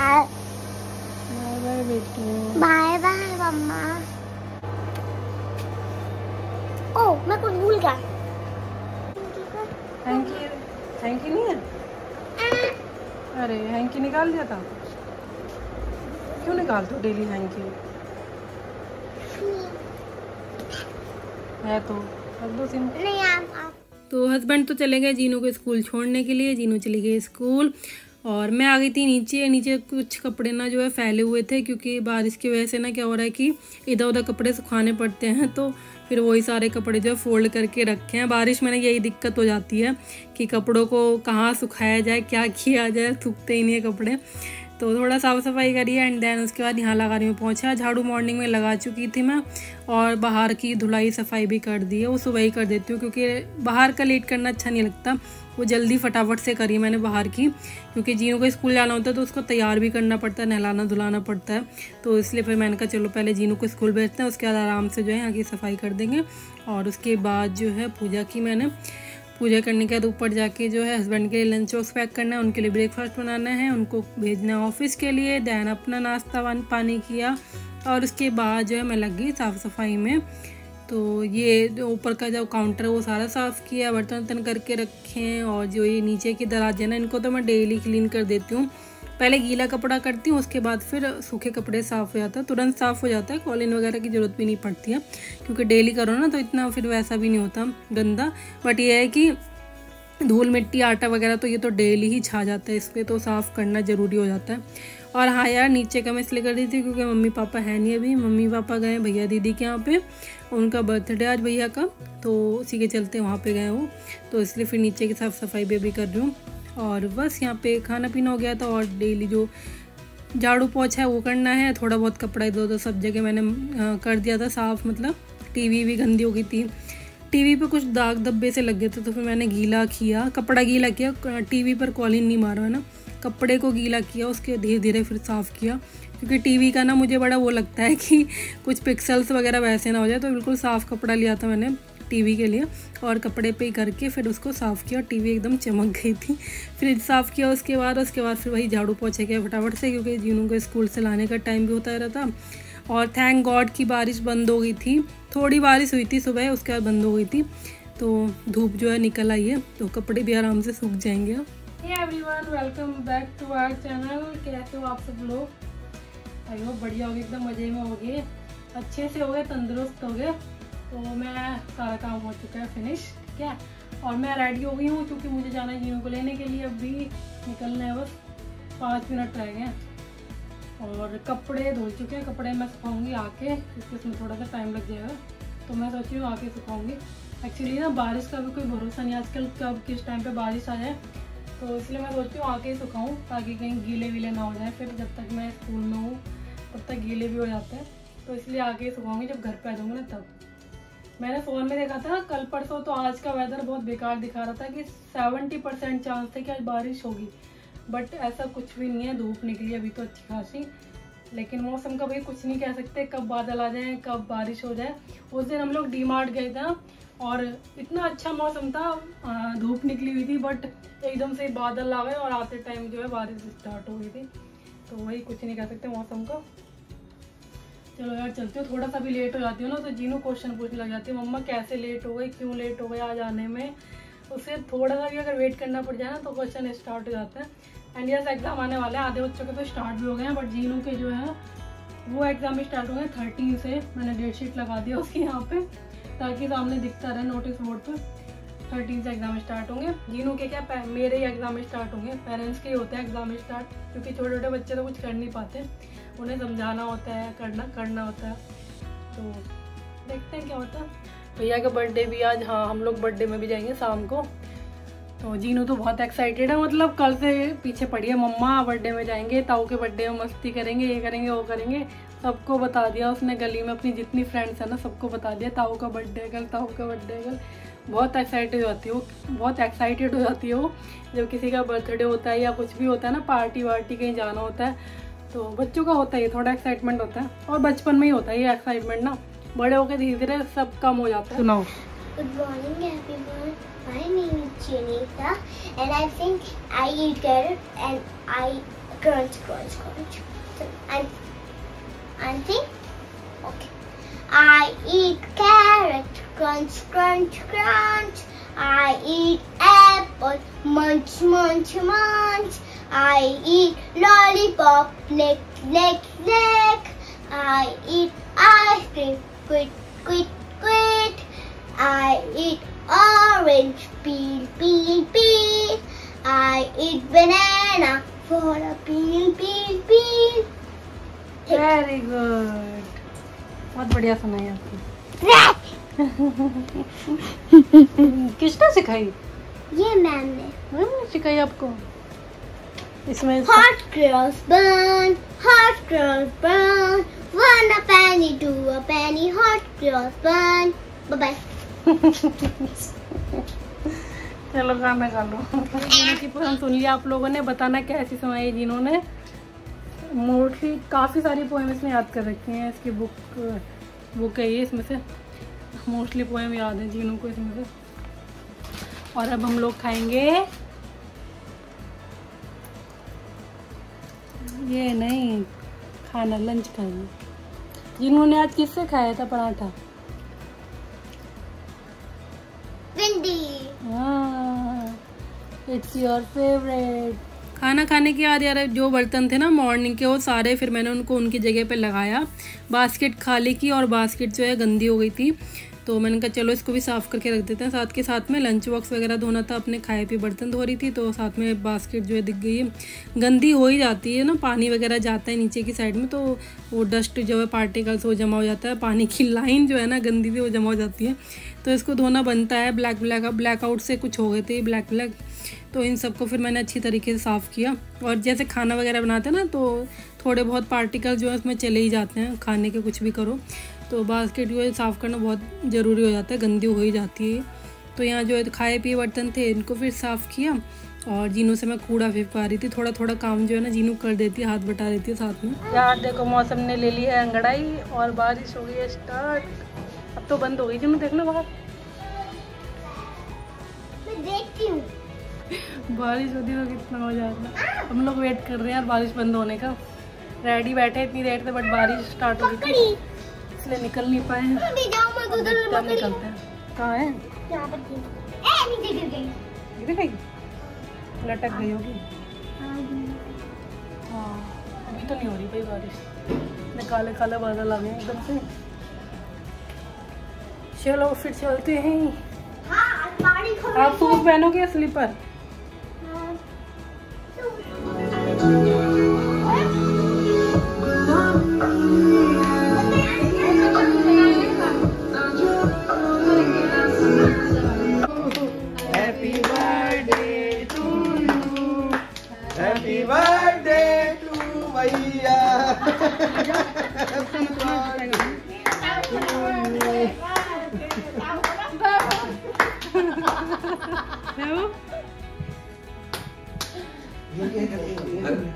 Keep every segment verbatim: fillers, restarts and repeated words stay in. Bye bye बेटू, bye bye मम्मा। ओ मैं कुछ भूल गया। हैंकी, हैंकी नहीं है? अरे हैंकी निकाल दिया था, क्यों निकालते हो डेली हैंकी? है तो नहीं आप, आप। तो हस्बैंड तो चले गए जीनू को स्कूल छोड़ने के लिए, जीनू चली गई स्कूल और मैं आ गई थी नीचे। नीचे कुछ कपड़े ना जो है फैले हुए थे, क्योंकि बारिश की वजह से ना क्या हो रहा है कि इधर उधर कपड़े सुखाने पड़ते हैं, तो फिर वही सारे कपड़े जो है फोल्ड करके रखे हैं। बारिश में ना यही दिक्कत हो जाती है कि कपड़ों को कहाँ सुखाया जाए, क्या किया जाए, सूखते ही नहीं है कपड़े। तो थोड़ा साफ़ सफाई करी है एंड देन उसके बाद यहाँ लगा रही हूँ पोछा। झाड़ू मॉर्निंग में लगा चुकी थी मैं, और बाहर की धुलाई सफाई भी कर दी है, वो सुबह ही कर देती हूँ क्योंकि बाहर का लेट करना अच्छा नहीं लगता। वो जल्दी फटाफट से करी मैंने बाहर की, क्योंकि जीनू को स्कूल जाना होता है तो उसको तैयार भी करना पड़ता है, नहलाना धुलाना पड़ता है, तो इसलिए फिर मैंने कहा चलो पहले जीनू को स्कूल भेजते हैं, उसके बाद आराम से जो है यहाँ की सफाई कर देंगे। और उसके बाद जो है पूजा की मैंने, पूजा करने के बाद ऊपर जाके जो है हस्बैंड के लिए लंच बॉक्स पैक करना है, उनके लिए ब्रेकफास्ट बनाना है, उनको भेजना है ऑफिस के लिए। दैन अपना नाश्ता पानी किया और उसके बाद जो है मैं लग गई साफ़ सफाई में। तो ये जो ऊपर का जो काउंटर है वो सारा साफ़ किया, बर्तन वर्तन करके रखे हैं, और जो ये नीचे के दराजे ना इनको तो मैं डेली क्लीन कर देती हूँ। पहले गीला कपड़ा करती हूँ, उसके बाद फिर सूखे कपड़े साफ़ हो जाता है, तुरंत साफ़ हो जाता है, कॉलिन वगैरह की ज़रूरत भी नहीं पड़ती है, क्योंकि डेली करो ना तो इतना फिर वैसा भी नहीं होता गंदा। बट ये है कि धूल मिट्टी आटा वगैरह तो ये तो डेली ही छा जाता है, इस पर तो साफ़ करना ज़रूरी हो जाता है। और हाँ यार, नीचे का मैं इसलिए कर रही थी क्योंकि मम्मी पापा हैं नहीं, अभी मम्मी पापा गए भैया दीदी के यहाँ पे, उनका बर्थडे आज भैया का, तो उसी के चलते वहाँ पे गए वो, तो इसलिए फिर नीचे की साफ़ सफाई भी अभी कर रही हूँ। और बस यहाँ पे खाना पीना हो गया था, और डेली जो झाड़ू पोछा है वो करना है, थोड़ा बहुत कपड़ा इधर उधर सब जगह मैंने कर दिया था साफ़। मतलब टीवी भी गंदी हो गई थी, टीवी पे कुछ दाग धब्बे से लग गए थे, तो फिर मैंने गीला किया, कपड़ा गीला किया, टीवी पर कॉलिन नहीं मारा है ना, कपड़े को गीला किया, उसके धीरे धीरे फिर साफ़ किया, क्योंकि टीवी का ना मुझे बड़ा वो लगता है कि कुछ पिक्सल्स वगैरह वैसे ना हो जाए, तो बिल्कुल साफ़ कपड़ा लिया था मैंने टीवी के लिए और कपड़े पे ही करके फिर उसको साफ़ किया। टीवी एकदम चमक गई थी, फिर साफ़ किया उसके बाद उसके बाद फिर वही झाड़ू पोछा किया फटाफट से, क्योंकि जीनू को स्कूल से लाने का टाइम भी होता रहता। और थैंक गॉड की बारिश बंद हो गई थी, थोड़ी बारिश हुई थी सुबह, उसके बाद बंद हो गई थी, तो धूप जो है निकल आई है, तो कपड़े भी आराम से सूख जाएंगे। Hey everyone, welcome back to our channel. कैसे हो आप सब लोग? आई होप बढ़िया हो गए, एकदम मज़े में हो गए, अच्छे से हो गए, तंदुरुस्त हो गए। तो मैं सारा काम हो चुका है फिनिश, ठीक है, और मैं रेडी हो गई हूँ क्योंकि मुझे जाना है जीनू को लेने के लिए, अभी निकलना है, बस पाँच मिनट रह गए हैं। और कपड़े धो चुके हैं, कपड़े मैं सुखाऊंगी आके, क्योंकि उसमें थोड़ा सा टाइम लग जाएगा, तो मैं सोच रही हूँ आके सुखाऊंगी। एक्चुअली ना बारिश का भी कोई भरोसा नहीं आजकल, कब किस टाइम पर बारिश आ जाए, तो इसलिए मैं सोचती हूँ आके ही सुखाऊँ, ताकि कहीं गीले वीले ना हो जाए, फिर जब तक मैं स्कूल में हूँ तब तक गीले भी हो जाते हैं, तो इसलिए आके ही सुखाऊँगी। जब घर पर आ जाऊँगी ना तब। मैंने फ़ोन में देखा था कल परसों, तो आज का वेदर बहुत बेकार दिखा रहा था कि सत्तर परसेंट चांस थे कि आज बारिश होगी, बट ऐसा कुछ भी नहीं है, धूप निकली अभी तो अच्छी खासी। लेकिन मौसम का भी कुछ नहीं कह सकते, कब बादल आ जाए कब बारिश हो जाए। उस दिन हम लोग डी मार्ट गए थे और इतना अच्छा मौसम था, धूप निकली हुई थी, बट एकदम से बादल आ गए और आते टाइम जो है बारिश स्टार्ट हो गई थी, तो वही कुछ नहीं कह सकते मौसम का। चलो यार चलती हूँ, थोड़ा सा भी लेट हो जाती हूँ ना तो जीनू क्वेश्चन पूछने लग जाती है, मम्मा कैसे लेट हो गई, क्यों लेट हो गई आज आने में। उससे थोड़ा सा भी अगर वेट करना पड़ जाए ना तो क्वेश्चन स्टार्ट हो जाता है। एंड यस, एग्ज़ाम आने वाले हैं, आधे बच्चों के तो स्टार्ट भी हो गए हैं, बट जीनू के जो है वो एग्ज़ाम भी स्टार्ट हो गए थर्टीन से। मैंने डेट शीट लगा दिया उसकी यहाँ पर, ताकि सामने दिखता रहे नोटिस बोर्ड पर, थर्टीन से एग्ज़ाम स्टार्ट होंगे जीनू के, क्या मेरे ही एग्ज़ाम स्टार्ट होंगे, पेरेंट्स के ही होते हैं एग्ज़ाम स्टार्ट, क्योंकि छोटे छोटे बच्चे तो कुछ कर नहीं पाते, उन्हें समझाना होता है, करना करना होता है, तो देखते हैं क्या होता है। भैया का बर्थडे भी आज, हाँ हम लोग बर्थडे में भी जाएंगे शाम को, तो जीनू तो बहुत एक्साइटेड है, मतलब कल से पीछे पड़ी है, मम्मा बर्थडे में जाएंगे, ताऊ के बर्थडे में मस्ती करेंगे, ये करेंगे वो करेंगे, सबको बता दिया उसने, गली में अपनी जितनी फ्रेंड्स है ना सबको बता दिया ताऊ का बर्थडे कल, ताऊ का बर्थडे कल। बहुत एक्साइटेड हो जाती है वो, बहुत एक्साइटेड हो जाती है वो जब किसी का बर्थडे होता है या कुछ भी होता है ना, पार्टी वार्टी कहीं जाना होता है, तो बच्चों का होता है थोड़ा एक्साइटमेंट होता है, और बचपन में ही होता है ये एक्साइटमेंट ना, बड़े होकर धीरे धीरे सब कम हो जाता है। सुनाओ। Good morning everyone, my name is Jenita and I think I eat carrot and I crunch, crunch, crunch. So, and and think. Okay. I eat carrot, crunch, crunch, crunch. I eat apple, munch, munch, munch. I eat lollipop, lick, lick, lick. I eat ice cream, quit, quit, quit. I eat orange, peel, peel, peel. I eat banana for a peel, peel, peel. Very good. बहुत बढ़िया सुनाई आपकी। किसने सिखाई? ये ma'am ने। Ma'am ने सिखाई आपको? इसमें hot girls burn, hot girls burn, one a penny, two a penny, hot girls burn. Bye bye. चलो खाना खा लो। की पसंद सुन लिया आप लोगों ने। बताना कैसी सुनाई जिन्होंने। मोस्टली काफ़ी सारी पोएम इसमें याद कर रखी हैं, इसकी बुक बुक है ये, इसमें से मोस्टली पोएम याद है जीनू को इसमें से। और अब हम लोग खाएंगे ये, नहीं खाना लंच खाएंगे। जिन्होंने आज किससे खाया था पराठा? भिंडी। हाँ, इट्स योर फेवरेट। खाना खाने के बाद यार जो बर्तन थे ना मॉर्निंग के, वो सारे फिर मैंने उनको उनकी जगह पे लगाया। बास्केट खाली की और बास्केट जो है गंदी हो गई थी, तो मैंने कहा चलो इसको भी साफ़ करके रख देते हैं। साथ के साथ में लंच बॉक्स वगैरह धोना था, अपने खाए पी बर्तन धो रही थी, तो साथ में बास्केट जो है दिख गई है। गंदी हो ही जाती है ना, पानी वगैरह जाता है नीचे की साइड में, तो वो डस्ट जो है पार्टिकल्स वो जमा हो जाता है, पानी की लाइन जो है ना गंदी थी वो जमा हो जाती है, तो इसको धोना बनता है। ब्लैक ब्लैक ब्लैकआउट से कुछ हो गए थे ब्लैक ब्लैक, तो इन सबको फिर मैंने अच्छी तरीके से साफ़ किया। और जैसे खाना वगैरह बनाते हैं ना, तो थोड़े बहुत पार्टिकल जो है उसमें चले ही जाते हैं, खाने के कुछ भी करो, तो बास्केट जो है साफ़ करना बहुत ज़रूरी हो जाता है, गंदी हो ही जाती है। तो यहाँ जो है खाए पिए बर्तन थे इनको फिर साफ़ किया, और जीनू से मैं कूड़ा फेंकवा रही थी। थोड़ा थोड़ा काम जो है ना जीनू कर देती है, हाथ बटा देती है साथ में। यार देखो मौसम ने ले ली है अंगड़ाई और बारिश हो गई है स्टार्ट। अब तो बंद हो गई जीनू, देखना बाहर देखती हूँ बारिश होती तो कितना हो जाता। हम लोग वेट कर रहे हैं यार बारिश बंद होने का, रेडी बैठे इतनी देर से, बट बारिश स्टार्ट हो गई इसलिए निकल नहीं पाए। तो निकलते हैं कहाँ है, लटक गई होगी। हाँ अभी तो नहीं हो रही भाई बारिश, काले काले बादल आ गए एकदम से। चलो फिर चलते हैं। आप सूट पहनोगे स्लीपर?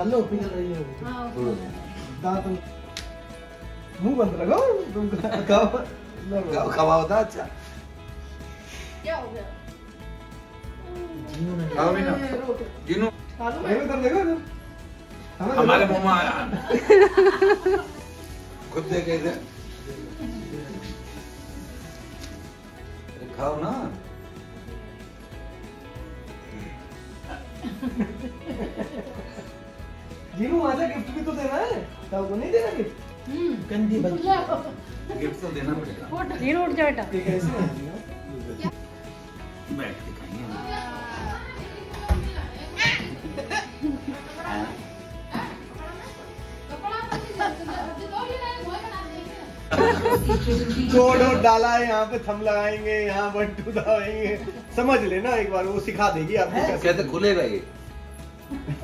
हेलो पिघल रही है दांत मुंह बंद लगाओ, तुम गाओ खाओ दांत। अच्छा क्या हो गया जीनू ने? खाओ ना जीनू, ये उधर देखो हमारे मुंह में आया खुद दे कैसे खाओ ना। जीनू आजा, गिफ्ट भी तो देना है, तो वो नहीं देना गिफ्ट। हम्म गंदी बच्ची, गिफ्ट तो देना पड़ेगा। जीनू उठ जा बेटा, कैसे बैठ के खाएंगे। छोड़ और डाला है यहाँ पे, थम लगाएंगे यहाँ, वन टू दबाएंगे, समझ लेना एक बार, वो सिखा देगी आपको कैसे खुलेगा ये।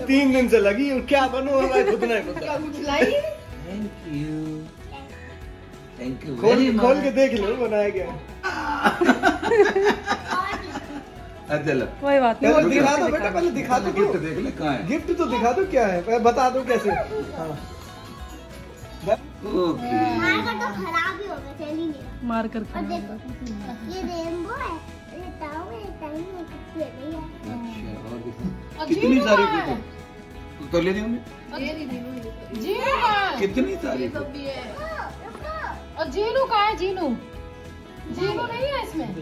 तीन दिन से लगी और क्या बनो हमारे खुद ने। Thank you, thank you. खोल खोल के देख लो बनाया गया। कोई बात नहीं, दिखा दो बेटा, पहले दिखा दो गिफ्ट, देख ले कहाँ है गिफ्ट तो दिखा दो, क्या है बता दो कैसे। ओके मार्कर तो खराब ही हो गया, चल ही नहीं मार्कर। ये रेनबो है, ये टाइम है, टाइम है कितनी सारी। तो ले दी हमने। कितनी सारी और जीनू का है, जीनू जीनू नहीं है इसमें।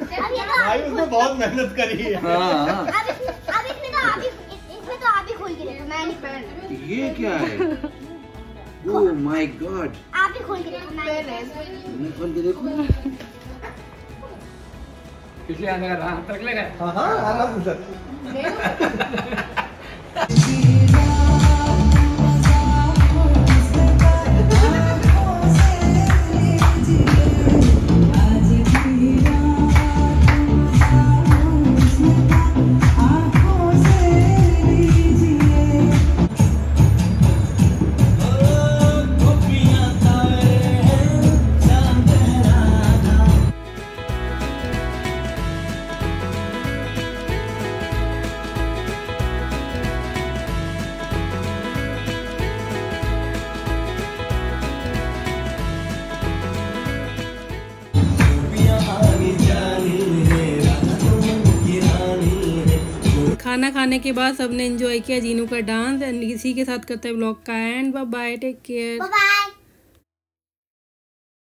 भाई उसने बहुत मेहनत करी है। हाँ। अब इसमें तो आप ही इसमें तो आप ही खोल गिरे, मैं नहीं पहन। ये क्या है? Oh my God. आप ही खोल गिरे, मैं नहीं खोल के देखो। किसलिए आने का हाथ रख लेगा? हाँ हाँ आराम से। खाना खाने के बाद सबने एंजॉय किया जीनू का डांस एंड इसी के साथ करते हैं ब्लॉग का end. Bye bye, take care.